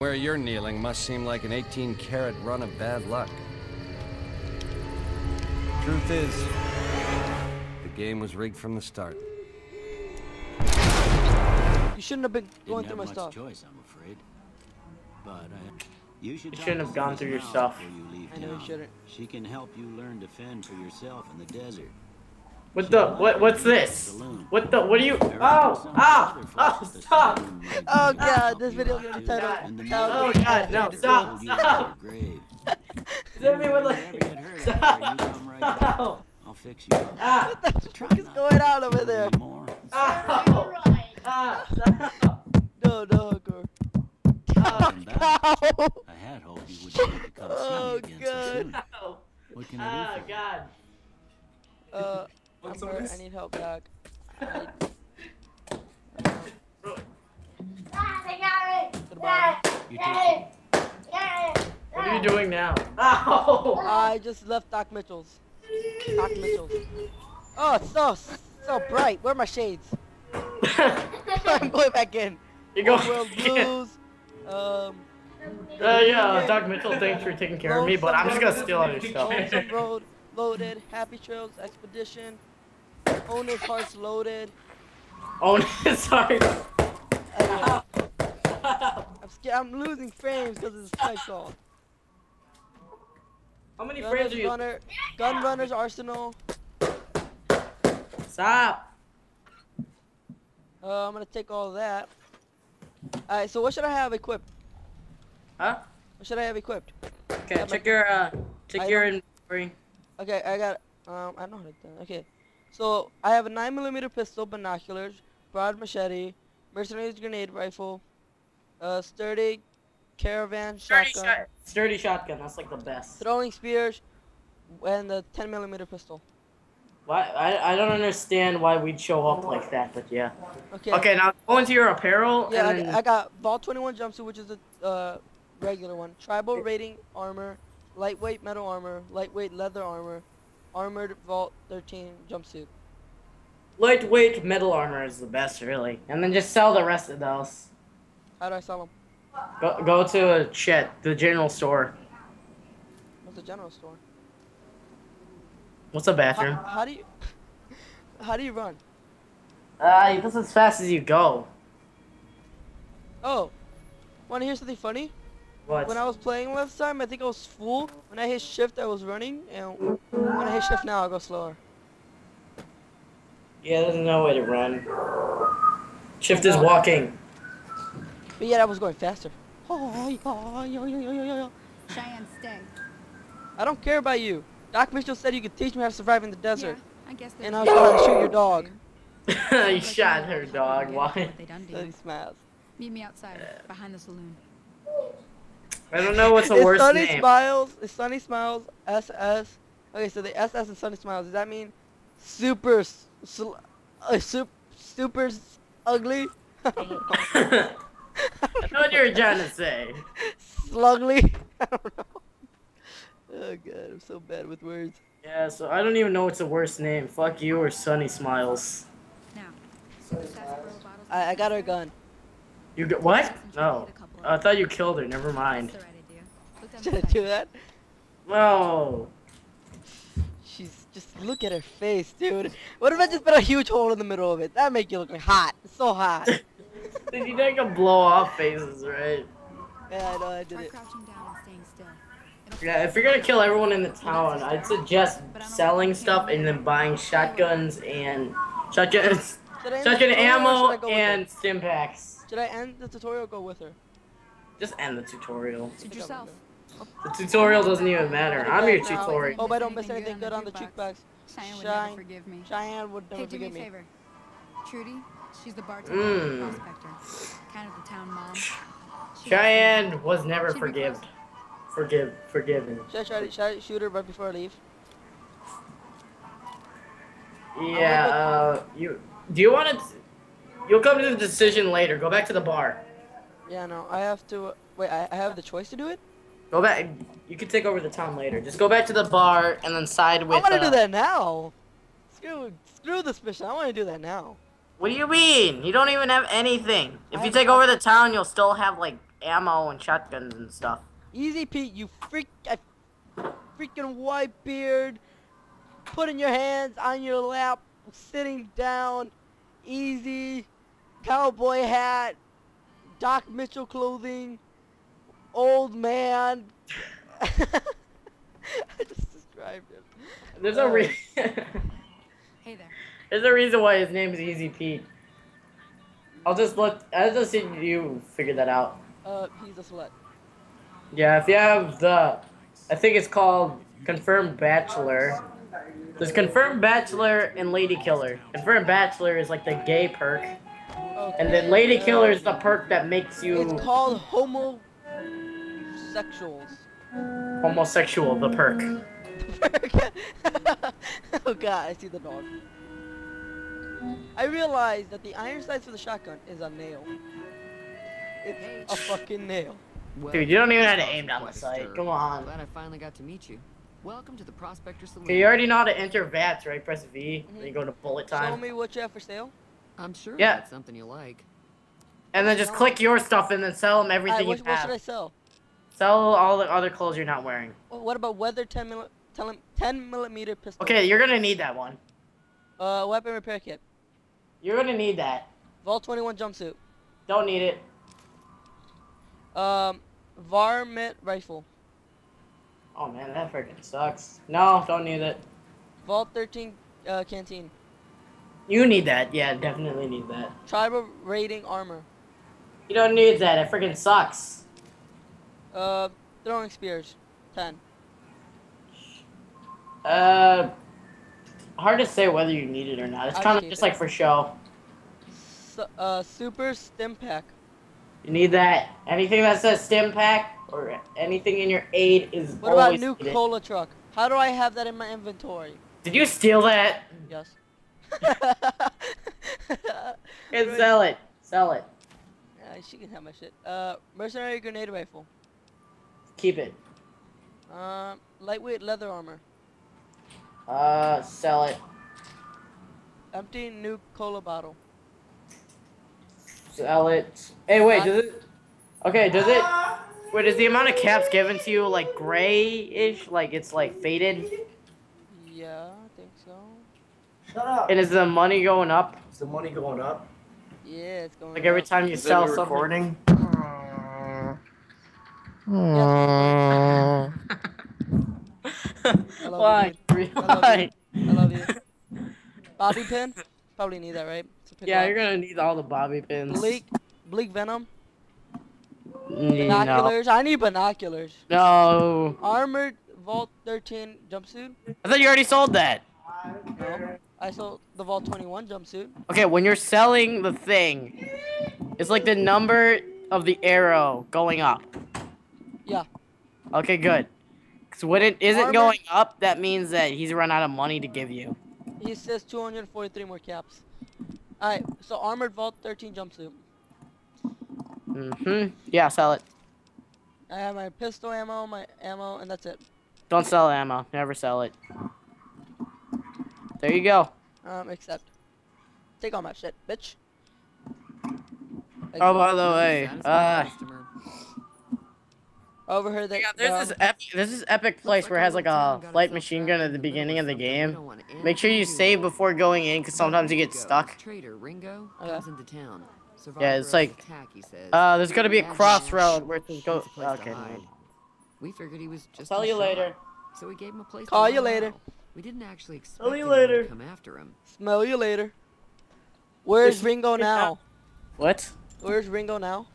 Where you're kneeling must seem like an 18-karat run of bad luck. Truth is, the game was rigged from the start. You shouldn't have been going through my stuff. Choice, I'm afraid. But you shouldn't have gone through your stuff. I know you shouldn't. She can help you learn to fend for yourself in the desert. What's this? What do you? Oh, stop! Oh god, this video's gonna be titled. Oh god, no, stop, stop! Does anyone like? Stop! I'll fix you. What the fuck is going on over there? Oh! Stop! No, no, girl. Oh no! I had hoped you would become oh god! What can I do? Oh god! I'm hurt. I need help, Doc. What are you doing now? Ow! I just left Doc Mitchell's. Doc Mitchell's. Oh, it's so bright. Where are my shades? I'm going back in. You go. World Blues. Yeah, Doc Mitchell, thanks for taking care of me, but I'm just gonna steal all your stuff. Road. Loaded, Happy Trails, Expedition, Owner's Hearts Loaded. Oh, sorry. I'm scared. I'm losing frames because it's a call. How many frames are you? Gun Runners Arsenal. Stop. I'm gonna take all that. Alright, so what should I have equipped? Huh? What should I have equipped? Okay, have check your inventory. Okay, I got, I don't know how to do that. Okay, so I have a 9mm pistol, binoculars, broad machete, mercenary's grenade rifle, sturdy caravan shotgun. Sturdy shotgun, that's like the best. Throwing spears, and the 10mm pistol. Why? I don't understand why we'd show up like that, but yeah. Okay, now go into your apparel. Yeah, and I got Vault 21 jumpsuit, which is the regular one, tribal raiding armor, lightweight metal armor, lightweight leather armor, armored Vault 13 jumpsuit. Lightweight metal armor is the best, really. And then just sell the rest of those. How do I sell them? Go to the general store. What's the general store? What's a bathroom? How do you run? You just as fast as you go. Oh, wanna hear something funny? What? When I was playing last time, I think I was full. When I hit shift, I was running, and when I hit shift now, I go slower. Yeah, there's no way to run. Shift is walking. But yeah, I was going faster. Cheyenne, stay. I don't care about you. Doc Mitchell said you could teach me how to survive in the desert. Yeah, I guess and I was going to shoot your dog. You shot her dog. Why? He smiles. Meet me outside, behind the saloon. I don't know what's the worst Sunny name. Smiles, it's Sunny Smiles, SS. Okay, so the SS and Sunny Smiles, does that mean super ugly? I don't know what you were trying to say. Slugly? I don't know. Oh god, I'm so bad with words. Yeah, so I don't even know what's the worst name. Fuck you or Sunny Smiles. Now, I got her gun. You got what? No. I thought you killed her. Never mind. Should I do that? No. She's just look at her face, dude. What if I just put a huge hole in the middle of it? That make you look like hot. It's so hot. Did you take a blow off faces, right? Yeah, I know. I did it. Yeah, if you're gonna kill everyone in the town, I'd suggest selling stuff and then buying shotguns and shotgun ammo and stim packs. Should I end the tutorial or go with her? Just end the tutorial. Yourself. The tutorial doesn't even matter. I'm your tutorial. Hope I don't miss anything good on the jukebox. Cheyenne would never forgive me. Cheyenne would never forgive me. Trudy, she's the bartender prospector. Kind of the town mom. Cheyenne was never forgiven. Should I shoot her right before I leave? Yeah, you... Do you want to... You'll come to the decision later. Go back to the bar. Yeah, no, I have to... Wait, I have the choice to do it? Go back. You can take over the town later. Just go back to the bar and then side with... I want to do that now. Screw this mission. I want to do that now. What do you mean? You don't even have anything. If you take over the town, you'll still have, like, ammo and shotguns and stuff. Easy, Pete, you freaking white beard. Putting your hands on your lap, sitting down, easy, cowboy hat, Doc Mitchell clothing, old man. I just described him. There's a reason. Hey there. There's a reason why his name is Easy Pete. I'll just see you figure that out. He's a slut. Yeah, if you have the, I think it's called Confirmed Bachelor. There's Confirmed Bachelor and Lady Killer. Confirmed Bachelor is like the gay perk. Okay. And then Lady Killer is the perk that makes you... It's called homosexuals. Homosexual, the perk. The perk. Oh god, I see the dog. I realized that the iron sights for the shotgun is a nail. It's a fucking nail. Well, dude, you don't even have to aim down the sight. Come on. Glad I finally got to meet you. Welcome to the Prospector Saloon. Okay, you already know how to enter VATS, right? Press V, then you go to bullet time. Show me what you have for sale. I'm sure that's something you like. And then just click your stuff and then sell them everything you have. What should I sell? Sell all the other clothes you're not wearing. Well, what about weather 10mm pistol? Okay, you're gonna need that one. Weapon repair kit. You're gonna need that. Vault 21 jumpsuit. Don't need it. Varmint rifle. Oh man, that freaking sucks. No, don't need it. Vault 13 canteen. You need that. Yeah, definitely need that. Tribal raiding armor. You don't need that. It freaking sucks. Throwing spears. 10. Hard to say whether you need it or not. It's kind of just like for show. Super stim pack. You need that. Anything that says stim pack or anything in your aid is always needed. What about new cola truck? How do I have that in my inventory? Did you steal that? Yes. And sell it. Sell it. She can have my shit. Mercenary grenade rifle. Keep it. Lightweight leather armor. Sell it. Empty new cola bottle. Sell it. Hey, wait, does it... Okay, does it... Wait, is the amount of caps given to you, like, grayish? Like, it's, like, faded? Yeah, I think so. Shut up. And is the money going up? Is the money going up? Yeah, it's going up. Like, every time you sell something... Recording? Why? Why? I love you. Bobby pin? Probably need that, right? Yeah, you're gonna need all the bobby pins. Bleak venom. Binoculars. No. I need binoculars. No. Armored Vault 13 jumpsuit. I thought you already sold that. No, I sold the Vault 21 jumpsuit. Okay, when you're selling the thing, it's like the number of the arrow going up. Yeah. Okay, good. Because when it isn't going up, that means that he's run out of money to give you. He says 243 more caps. Alright, so armored Vault 13 jumpsuit. Mm-hmm. Yeah, sell it. I have my pistol ammo, my ammo, and that's it. Don't sell ammo. Never sell it. There you go. Except. Take all my shit, bitch. Like, oh, by the way. Over here, they got this is epic place where it has like a light machine gun at the beginning of the game. Make sure you save before going in, because sometimes you get stuck. Yeah, it's like there's gonna be a crossroad where to go. Okay. We figured he was just. I'll tell you later. So we gave him a place. Call you later. We didn't actually expect him to come after him. Smell you later. Where's Ringo now? What? Where's Ringo now?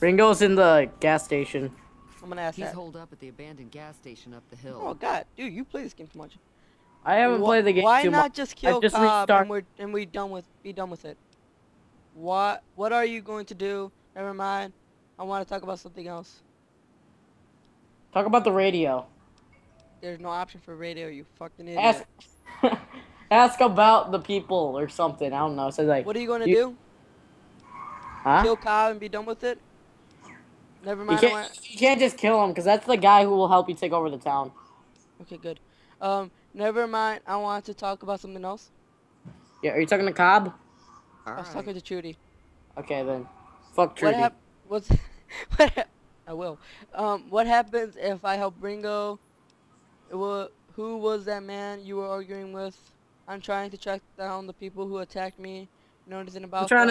Ringo's in the gas station. I'm gonna ask He's holed up at the abandoned gas station up the hill. Oh god, dude, you play this game too much. I haven't played the game too much. Why not just kill Cobb and we be done with it? What are you going to do? Never mind. I want to talk about something else. Talk about the radio. There's no option for radio. You fucking idiot. Ask about the people or something. I don't know. So like, what are you going to do? Huh? Kill Cobb and be done with it? Never mind. You can't just kill him, because that's the guy who will help you take over the town. Okay, good. Never mind. I want to talk about something else. Yeah, are you talking to Cobb? I was talking to Trudy. Okay, then. Fuck Trudy. What's I will. What happens if I help Ringo? Who was that man you were arguing with? I'm trying to track down the people who attacked me. Know anything about them? I'm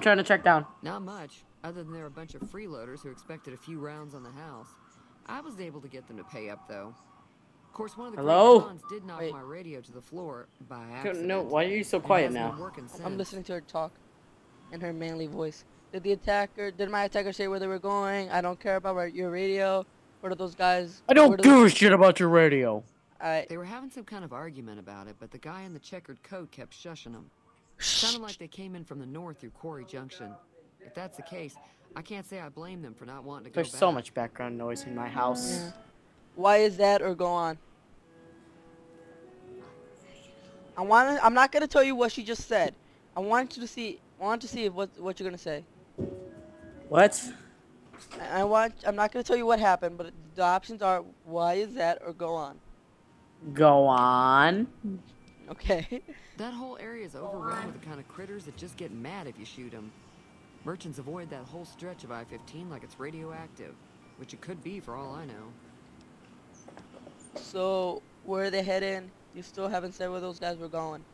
trying to track down. Not much, other than there were a bunch of freeloaders who expected a few rounds on the house. I was able to get them to pay up, though. Of course, one of the cons did knock my radio to the floor by accident. No, why are you so quiet now? I'm listening to her talk, in her manly voice. Did my attacker say where they were going? I don't care about your radio. What are those guys? I don't give a shit about your radio. They were having some kind of argument about it, but the guy in the checkered coat kept shushing them. Sounded like they came in from the north through Quarry Junction. If that's the case, I can't say I blame them for not wanting to go back. There's so much background noise in my house. Yeah. Why is that? Or go on. I'm not gonna tell you what she just said. I want you to see. I want to see what you're gonna say. What? I'm not gonna tell you what happened, but the options are why is that or go on. Go on. Okay. That whole area is overrun with the kind of critters that just get mad if you shoot them. Merchants avoid that whole stretch of I-15 like it's radioactive, which it could be for all I know. So, where are they heading? You still haven't said where those guys were going.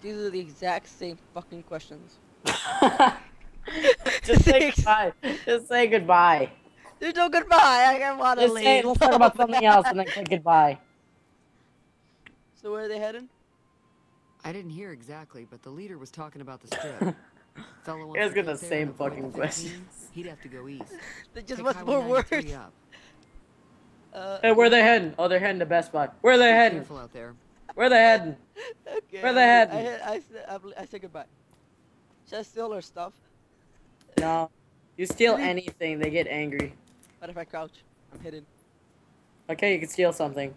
These are the exact same fucking questions. Just say goodbye. Just say goodbye. There's no goodbye. I want to leave. Let's talk about something else and then say goodbye. So where are they heading? I didn't hear exactly, but the leader was talking about the strip. It's got the same fucking questions. He'd have to go east. Just what's more words? Hey, where are they heading? Oh, they're heading to Best Buy. Where are they heading? Careful out there. Where are they heading? Okay. Where are they heading? I said goodbye. Should I steal their stuff? No. You steal anything, they get angry. What if I crouch? I'm hidden. Okay, you can steal something.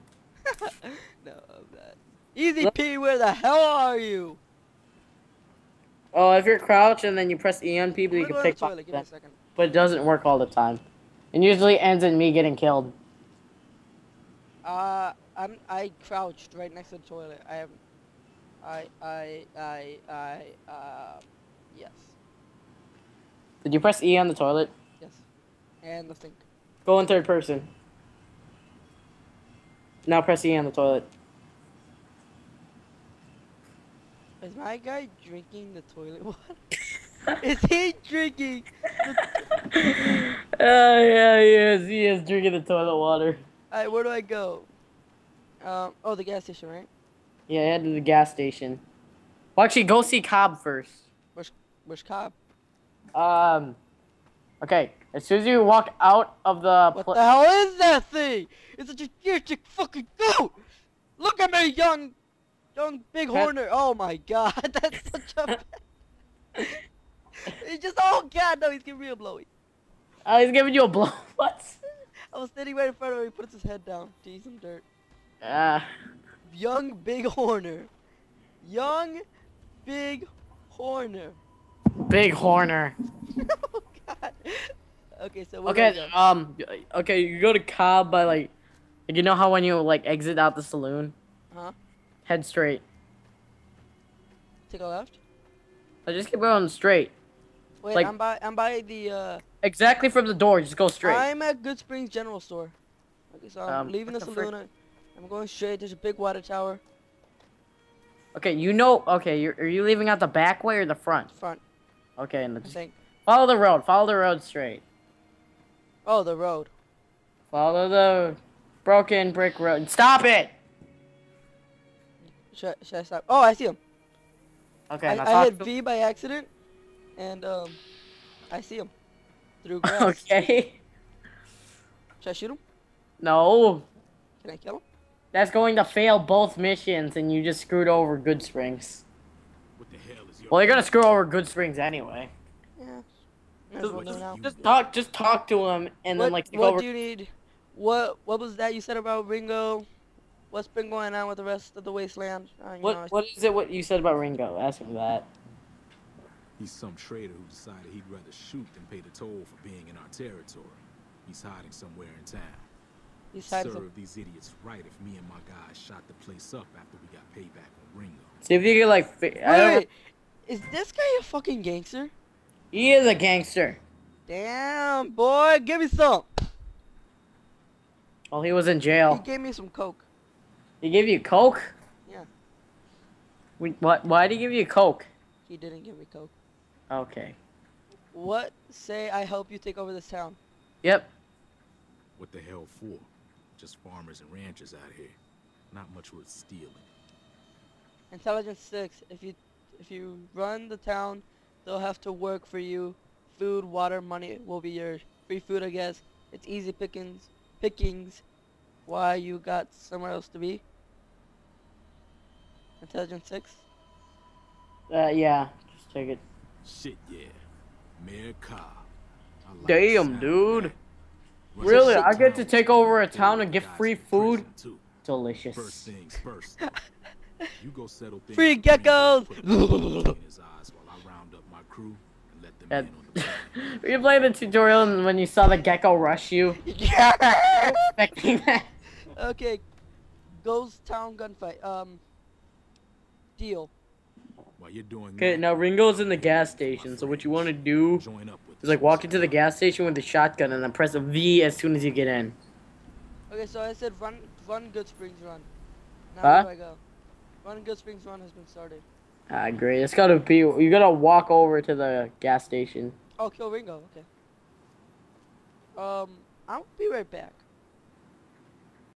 No, I'm not. Easy P, where the hell are you? Oh, if you're crouched and then you press E on people, you can pick up them. But it doesn't work all the time. And usually ends in me getting killed. I crouched right next to the toilet. Yes. Did you press E on the toilet? Yes. And the sink. Go in third person. Now press E on the toilet. Is my guy drinking the toilet water? Is he drinking? Yeah, he is drinking the toilet water. Alright, where do I go? Oh, the gas station, right? Yeah, head to the gas station. Well, actually, go see Cobb first. Where's Cobb? Okay. As soon as you walk out of the... What the hell is that thing? It's such a huge fucking goat! Look at me, young big horner. Oh my god, that's such a... It's just, oh god, no, he's giving me a blowy. Oh, he's giving you a blow? What? I was standing right in front of him, he puts his head down to eat some dirt. Young big horner. Young big horner. Big horner. Oh god. Okay, so what do I do? Okay, you go to Cobb by like you know how when you like exit out the saloon? Huh? Head straight. Take a left? I just keep going straight. Wait, like, I'm by the exactly from the door, just go straight. I'm at Goodsprings General Store. Okay, so I'm leaving the saloon. I'm going straight. There's a big water tower. Okay, are you leaving out the back way or the front? Front. Okay, and follow the road. Follow the road straight. Oh, the road. Follow the broken brick road. Stop it! Should I stop? Oh, I see him. Okay. I hit V by accident, and I see him through grass. Okay. Should I shoot him? No. Can I kill him? That's going to fail both missions, and you just screwed over Goodsprings. What the hell is you're gonna screw over Goodsprings anyway. Yeah. Just talk to him, and then like. What do you need? What was that you said about Ringo? What's been going on with the rest of the wasteland? What is it? What you said about Ringo? Ask him that. He's some traitor who decided he'd rather shoot than pay the toll for being in our territory. He's hiding somewhere in town. Serve these idiots right if me and my guys shot the place up after we got payback on Ringo. See if you can like. Wait, is this guy a fucking gangster? He is a gangster. Damn, boy, give me some. Well, he was in jail. He gave me some coke. He gave you coke? Yeah. Why did he give you coke? He didn't give me coke. Okay. What say I help you take over this town? Yep. What the hell for? Just farmers and ranchers out here. Not much worth stealing. Intelligence 6. If you run the town, they'll have to work for you. Food, water, money will be yours. Free food, I guess. It's easy pickings. Why you got somewhere else to be? Intelligence 6? Yeah. Just take it. Shit, yeah. Mayor Cobb. Like damn, dude. Really? I get to take over a town and get free food? Delicious. First things first. You go settle things. Free geckos! You play the tutorial and when you saw the gecko rush you? Yeah! Okay. Ghost Town Gunfight. Deal. Okay, now Ringo's in the gas station, so what you want to do is like walk into the gas station with the shotgun and then press a V as soon as you get in. Okay, so I said run Goodsprings Run. Now where do I go? Run Goodsprings Run has been started. Ah, great. It's gotta be, you gotta walk over to the gas station. Oh, kill Ringo, okay. I'll be right back.